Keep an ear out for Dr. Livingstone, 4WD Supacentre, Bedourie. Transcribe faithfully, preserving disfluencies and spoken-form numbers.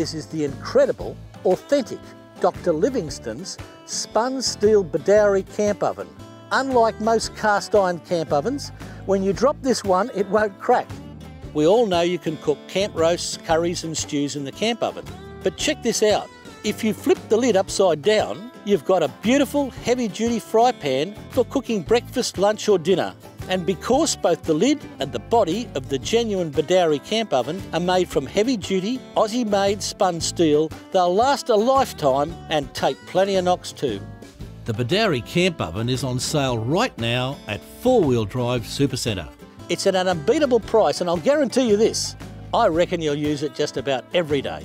This is the incredible, authentic Doctor Livingstone's spun steel Bedourie camp oven. Unlike most cast iron camp ovens, when you drop this one, it won't crack. We all know you can cook camp roasts, curries and stews in the camp oven, but check this out. If you flip the lid upside down, you've got a beautiful heavy-duty fry pan for cooking breakfast, lunch or dinner. And because both the lid and the body of the genuine Bedourie camp oven are made from heavy-duty, Aussie-made spun steel, they'll last a lifetime and take plenty of knocks too. The Bedourie camp oven is on sale right now at four wheel drive Supercentre. It's at an unbeatable price, and I'll guarantee you this, I reckon you'll use it just about every day.